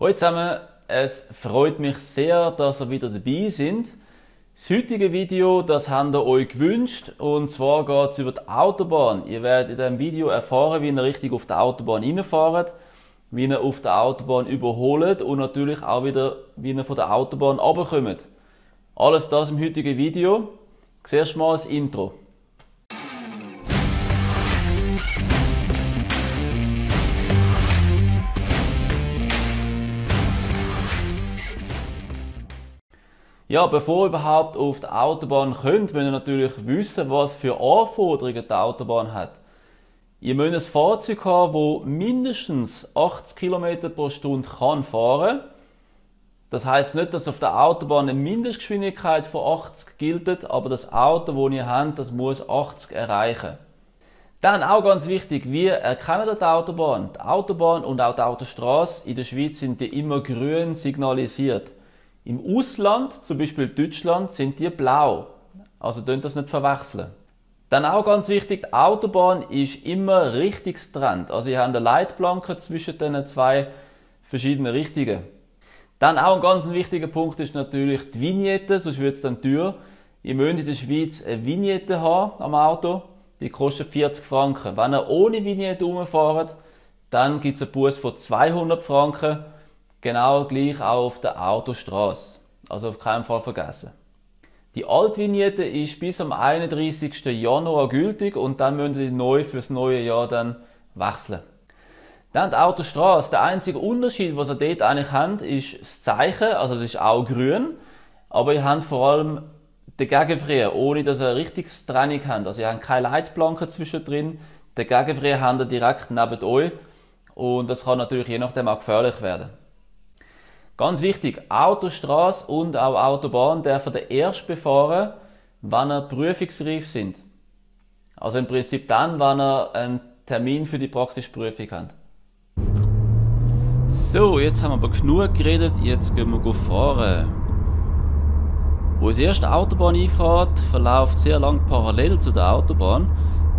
Hallo zusammen, es freut mich sehr, dass ihr wieder dabei seid. Das heutige Video, das habt ihr euch gewünscht, und zwar geht es über die Autobahn. Ihr werdet in diesem Video erfahren, wie ihr richtig auf der Autobahn reinfahrt, wie ihr auf der Autobahn überholt und natürlich auch wieder, wie ihr von der Autobahn runterkommt. Alles das im heutigen Video. Zuerst mal das Intro. Ja, bevor ihr überhaupt auf die Autobahn kommt, müsst ihr natürlich wissen, was für Anforderungen die Autobahn hat. Ihr müsst ein Fahrzeug haben, das mindestens 80 km pro Stunde fahren kann. Das heisst nicht, dass auf der Autobahn eine Mindestgeschwindigkeit von 80 gilt, aber das Auto, das ihr habt, das muss 80 erreichen. Dann auch ganz wichtig, wir erkennen die Autobahn. Die Autobahn und auch die Autostrasse in der Schweiz sind die immer grün signalisiert. Im Ausland, zum Beispiel Deutschland, sind die blau. Also dürft ihr das nicht verwechseln. Dann auch ganz wichtig, die Autobahn ist immer richtungstrend. Also ihr habt eine Leitplanke zwischen den zwei verschiedenen Richtungen. Dann auch ein ganz wichtiger Punkt ist natürlich die Vignette, sonst wird es dann teuer. Ihr müsst in der Schweiz eine Vignette haben am Auto, die kostet 40 Franken. Wenn ihr ohne Vignette rumfahrt, dann gibt es einen Buß von 200 Franken. Genau gleich auch auf der Autostrasse. Also auf keinen Fall vergessen. Die alte Vignette ist bis am 31. Januar gültig und dann müsst ihr die neu fürs neue Jahr dann wechseln. Dann die Autostrasse. Der einzige Unterschied, was ihr dort eigentlich habt, ist das Zeichen. Also das ist auch grün. Aber ihr habt vor allem den Gegenverkehr, ohne dass ihr eine richtige Trennung habt. Also ihr habt keine Leitplanke zwischendrin. Den Gegenverkehr habt ihr direkt neben euch. Und das kann natürlich je nachdem auch gefährlich werden. Ganz wichtig, Autostrasse und auch Autobahn dürfen ihr erst befahren, wenn ihr prüfungsreif sind. Also im Prinzip dann, wenn ihr einen Termin für die praktische Prüfung habt. So, jetzt haben wir aber genug geredet, jetzt gehen wir fahren. Wo die erste Autobahn einfahrt, verläuft sehr lang parallel zu der Autobahn.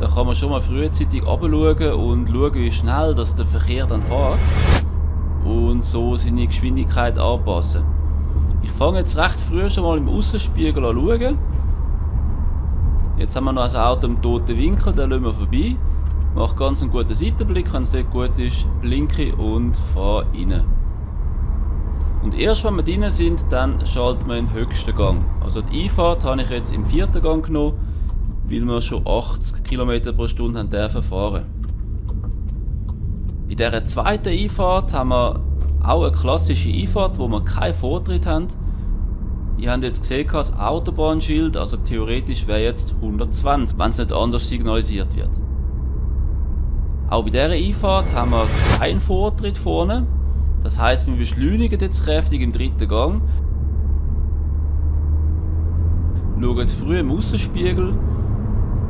Da kann man schon mal frühzeitig runterschauen und schauen, wie schnell das der Verkehr dann fährt. Und so seine Geschwindigkeit anpassen. Ich fange jetzt recht früh schon mal im Aussenspiegel an zu schauen. Jetzt haben wir noch ein Auto im toten Winkel, den lassen wir vorbei. Mache ganz einen guten Seitenblick, wenn es dort gut ist, blinke und fahre rein. Und erst wenn wir drin sind, dann schalten wir im höchsten Gang. Also die Einfahrt habe ich jetzt im vierten Gang genommen, weil wir schon 80 km pro Stunde fahren. Bei dieser zweiten Einfahrt haben wir auch eine klassische Einfahrt, wo wir keinen Vortritt haben. Ihr habt jetzt gesehen, das Autobahnschild, also theoretisch wäre jetzt 120, wenn es nicht anders signalisiert wird. Auch bei dieser Einfahrt haben wir keinen Vortritt vorne. Das heisst, wir beschleunigen jetzt kräftig im dritten Gang. Schauen früh im Aussenspiegel.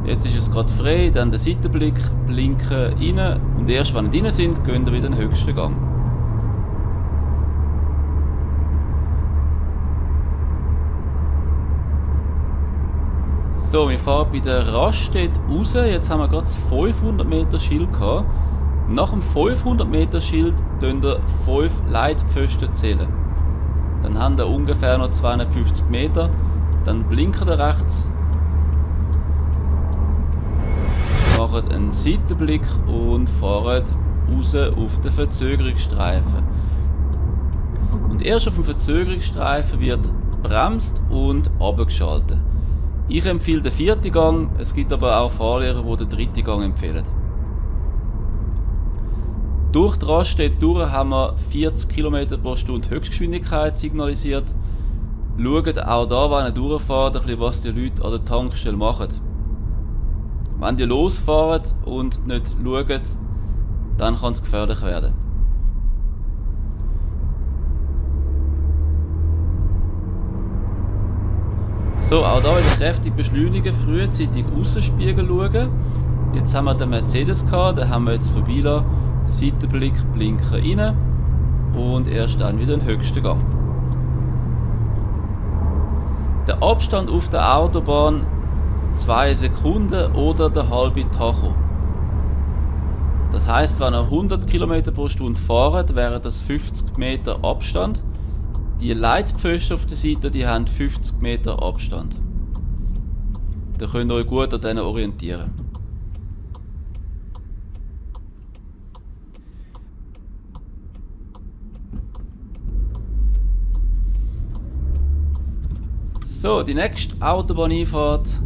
Jetzt ist es gerade frei, dann den Seitenblick, blinken rein und erst wenn ihr drin sind, gehen wir wieder in den höchsten Gang. So, wir fahren bei der Raststätte raus. Jetzt haben wir gerade das 500 Meter Schild gehabt. Nach dem 500 Meter Schild zählen wir 5 Leitpfosten. Dann haben wir ungefähr noch 250 Meter. Dann blinken wir rechts. Machen einen Seitenblick und fahren raus auf den Verzögerungsstreifen. Und erst auf dem Verzögerungsstreifen wird bremst und abgeschaltet. Ich empfehle den vierten Gang, es gibt aber auch Fahrlehrer, die den dritten Gang empfehlen. Durch die Raststätte durch haben wir 40 km pro Stunde Höchstgeschwindigkeit signalisiert. Schaut auch da, wenn ihr durchfahrt, was die Leute an der Tankstelle machen. Wenn ihr losfahren und nicht schaut, dann kann es gefährlich werden. So, auch da wieder kräftig beschleunigen, frühzeitig Aussenspiegel schauen. Jetzt haben wir den Mercedes gehabt, den haben wir jetzt vorbeilassen. Seitenblick, blinken rein und erst dann wieder in den höchsten Gang. Der Abstand auf der Autobahn 2 Sekunden oder der halbe Tacho. Das heißt, wenn ihr 100 km pro Stunde fahrt, wären das 50 Meter Abstand. Die Leitpfosten auf der Seite, die haben 50 Meter Abstand. Da könnt ihr euch gut an denen orientieren. So, die nächste Autobahneinfahrt,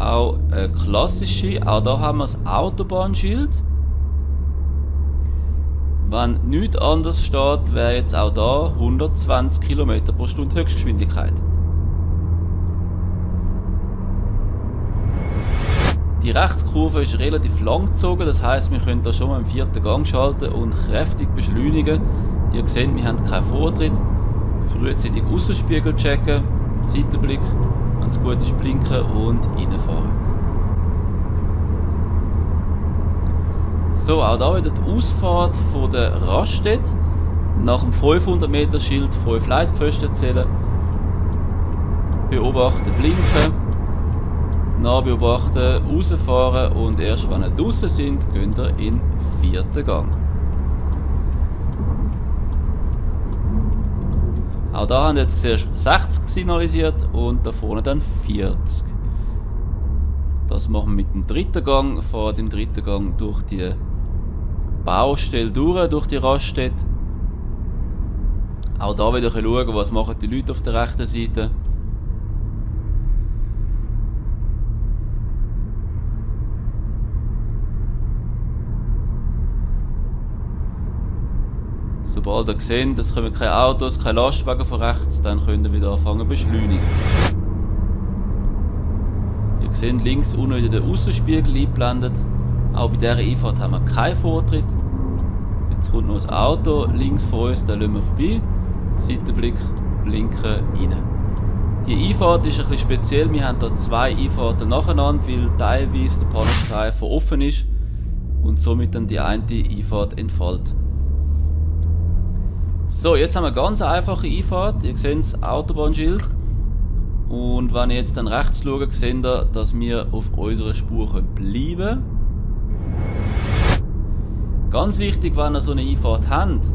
auch eine klassische, auch da haben wir das Autobahnschild. Wenn nichts anderes steht, wäre jetzt auch da 120 km pro Stunde Höchstgeschwindigkeit. Die Rechtskurve ist relativ lang gezogen, das heisst, wir können da schon mal im vierten Gang schalten und kräftig beschleunigen. Ihr seht, wir haben keinen Vortritt. Frühzeitig Außenspiegel checken, Seitenblick, wenn es gut ist, blinken und reinfahren. So, auch da wieder die Ausfahrt von der Raststätte. Nach dem 500 Meter Schild 5 Leitpfosten zählen. Beobachten, blinken. Nachbeobachten, rausfahren und erst wenn ihr draußen sind, geht ihr in den vierten Gang. Auch da haben jetzt zuerst 60 signalisiert und da vorne dann 40. Das machen wir mit dem dritten Gang, fahren im dritten Gang durch die Baustelle durch die Raststätte. Auch da wieder schauen, was machen die Leute auf der rechten Seite. Sobald ihr seht, es kommen keine Autos, keine Lastwagen von rechts, dann könnt ihr wieder anfangen zu beschleunigen. Ihr seht links unten wieder den Außenspiegel eingeblendet. Auch bei dieser Einfahrt haben wir keinen Vortritt. Jetzt kommt noch das Auto links von uns, dann lassen wir vorbei. Seitenblick, blinken, rein. Die Einfahrt ist ein bisschen speziell, wir haben hier zwei Einfahrten nacheinander, weil teilweise der Pannenstreifen offen ist und somit dann die eine Einfahrt entfällt. So, jetzt haben wir eine ganz einfache Einfahrt, ihr seht das Autobahnschild und wenn ihr jetzt dann rechts schaut, seht ihr, dass wir auf unserer Spur bleiben können. Ganz wichtig, wenn ihr so eine Einfahrt habt,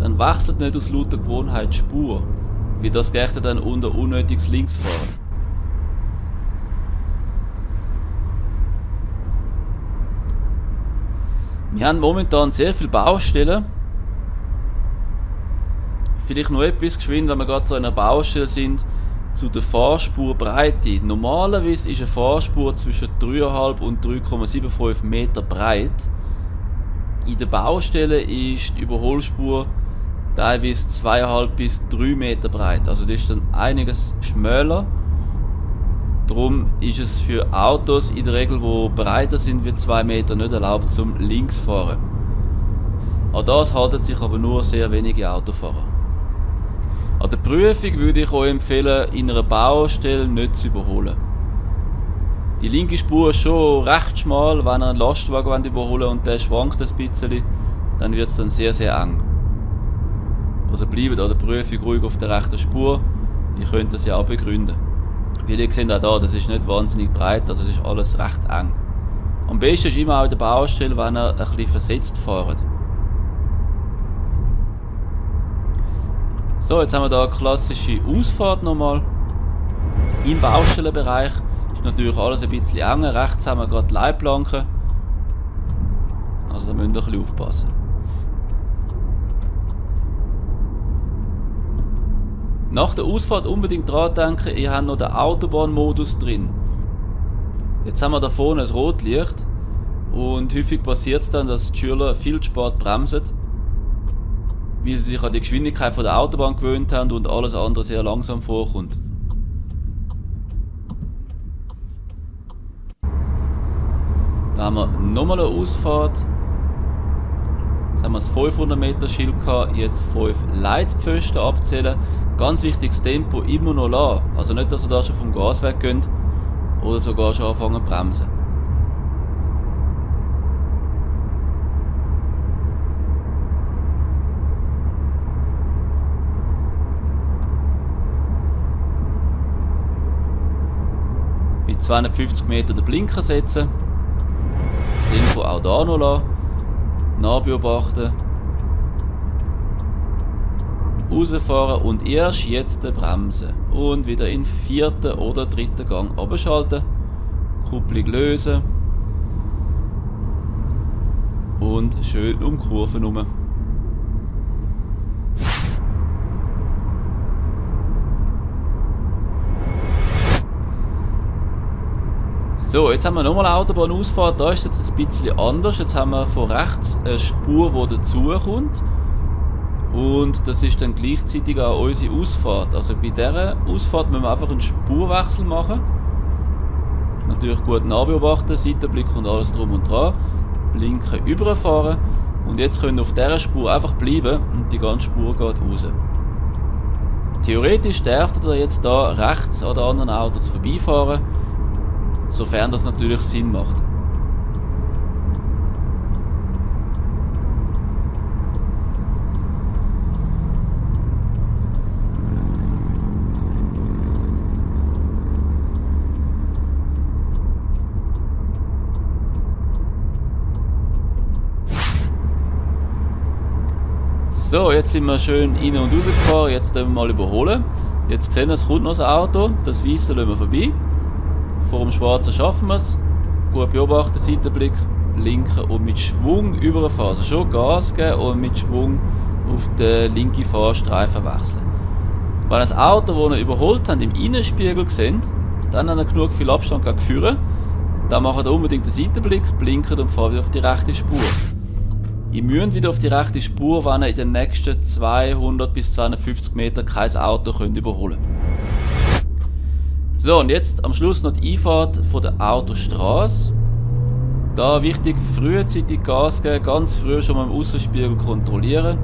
dann wechselt nicht aus lauter Gewohnheit die Spur, weil das geht dann unter unnötiges Linksfahren. Wir haben momentan sehr viele Baustellen. Vielleicht noch etwas geschwind, wenn wir gerade so an einer Baustelle sind, zu der Fahrspurbreite. Normalerweise ist eine Fahrspur zwischen 3,5 und 3,75 Meter breit. In der Baustelle ist die Überholspur teilweise 2,5 bis 3 Meter breit. Also das ist dann einiges schmäler. Darum ist es für Autos in der Regel, die breiter sind wie 2 Meter, nicht erlaubt zum Linksfahren. An das halten sich aber nur sehr wenige Autofahrer. An der Prüfung würde ich euch empfehlen, in einer Baustelle nicht zu überholen. Die linke Spur ist schon recht schmal, wenn ihr einen Lastwagen überholen wollt und der schwankt ein bisschen, dann wird es dann sehr, sehr eng. Also bleibt an der Prüfung ruhig auf der rechten Spur, ihr könnt das ja auch begründen. Weil ihr seht auch da, das ist nicht wahnsinnig breit, also es ist alles recht eng. Am besten ist immer auch in der Baustelle, wenn ihr ein bisschen versetzt fahrt. So, jetzt haben wir hier eine klassische Ausfahrt nochmal. Im Baustellenbereich ist natürlich alles ein bisschen enger. Rechts haben wir gerade die Leitplanken. Also da müsst ihr ein bisschen aufpassen. Nach der Ausfahrt unbedingt dran denken, ihr habt noch den Autobahnmodus drin. Jetzt haben wir da vorne ein Rotlicht. Und häufig passiert es dann, dass die Schüler viel zu spät bremsen, weil sie sich an die Geschwindigkeit von der Autobahn gewöhnt haben und alles andere sehr langsam vorkommt. Da haben wir nochmal eine Ausfahrt. Jetzt haben wir das 500 Meter Schild gehabt, jetzt 5 Leitpfosten abzählen. Ganz wichtig, das Tempo immer noch lassen. Also nicht, dass ihr da schon vom Gas weggeht oder sogar schon anfangen zu bremsen. Bei 250 Metern den Blinker setzen. Ding von auch da noch nachbeobachten. Rausfahren und erst jetzt bremsen. Und wieder in vierten oder dritten Gang abschalten. Kupplung lösen. Und schön um Kurven herum. So, jetzt haben wir nochmal eine Autobahnausfahrt. Da ist es jetzt ein bisschen anders. Jetzt haben wir von rechts eine Spur, die dazukommt. Und das ist dann gleichzeitig auch unsere Ausfahrt. Also bei dieser Ausfahrt müssen wir einfach einen Spurwechsel machen. Natürlich gut nachbeobachten, Seitenblick und alles drum und dran. Blinken, überfahren. Und jetzt können wir auf dieser Spur einfach bleiben und die ganze Spur geht raus. Theoretisch dürft ihr jetzt da rechts an den anderen Autos vorbeifahren, sofern das natürlich Sinn macht. So, jetzt sind wir schön rein und raus gefahren, jetzt dürfen wir mal überholen. Jetzt sehen wir, es kommt noch ein Auto, das Weiße lassen wir vorbei. Vor dem Schwarzen schaffen wir es. Gut beobachten, Seitenblick, blinken und mit Schwung überfahren. Also schon Gas geben und mit Schwung auf den linken Fahrstreifen wechseln. Wenn das Auto, das ihr überholt habt, im Innenspiegel seht, dann habt ihr genug viel Abstand geführt. Dann macht ihr unbedingt den Seitenblick, blinken und fahrt wieder auf die rechte Spur. Ihr müsst wieder auf die rechte Spur, wenn ihr in den nächsten 200 bis 250 Metern kein Auto überholen könnt. So, und jetzt am Schluss noch die Einfahrt von der Autostrasse. Da wichtig, frühzeitig Gas geben, ganz früh schon mal im Aussenspiegel kontrollieren.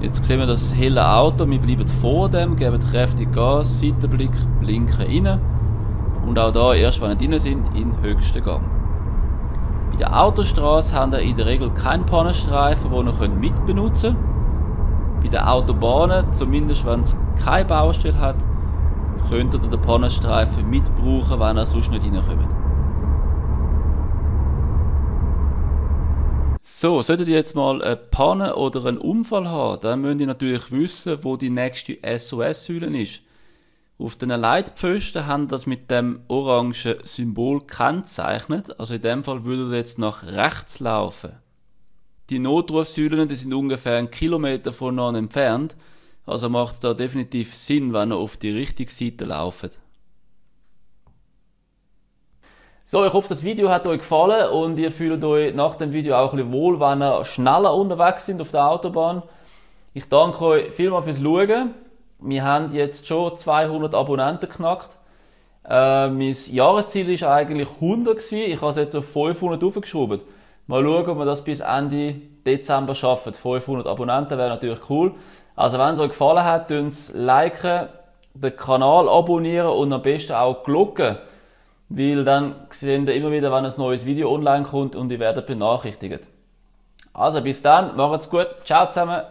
Jetzt sehen wir das helle Auto, wir bleiben vor dem, geben kräftig Gas, Seitenblick, blinken rein. Und auch da erst, wenn ihr drin sind, in den höchsten Gang. Bei der Autostrasse haben wir in der Regel keinen Pannenstreifen, den ihr mitbenutzen könnt. Bei den Autobahnen, zumindest wenn es keine Baustelle hat, könnt ihr den Pannenstreifen mitbrauchen, wenn ihr sonst nicht reinkommt. So, solltet ihr jetzt mal eine Panne oder einen Unfall haben, dann müsst ihr natürlich wissen, wo die nächste SOS-Säule ist. Auf den Leitpfosten haben das mit dem orangen Symbol gekennzeichnet, also in dem Fall würde er jetzt nach rechts laufen. Die Notrufsäulen, die sind ungefähr 1 Kilometer voneinander entfernt, also macht es da definitiv Sinn, wenn er auf die richtige Seite lauft. So, ich hoffe, das Video hat euch gefallen und ihr fühlt euch nach dem Video auch ein bisschen wohl, wenn ihr schneller unterwegs sind auf der Autobahn. Ich danke euch vielmals fürs Schauen. Wir haben jetzt schon 200 Abonnenten geknackt. Mein Jahresziel war eigentlich 100 gewesen. Ich habe es jetzt auf 500 aufgeschraubt. Mal schauen, ob wir das bis Ende Dezember schaffen. 500 Abonnenten wäre natürlich cool. Also wenn es euch gefallen hat, liken, den Kanal abonnieren und am besten auch die Glocke. Weil dann seht ihr immer wieder, wenn ein neues Video online kommt und ihr werdet benachrichtigt. Also bis dann, macht's gut, ciao zusammen.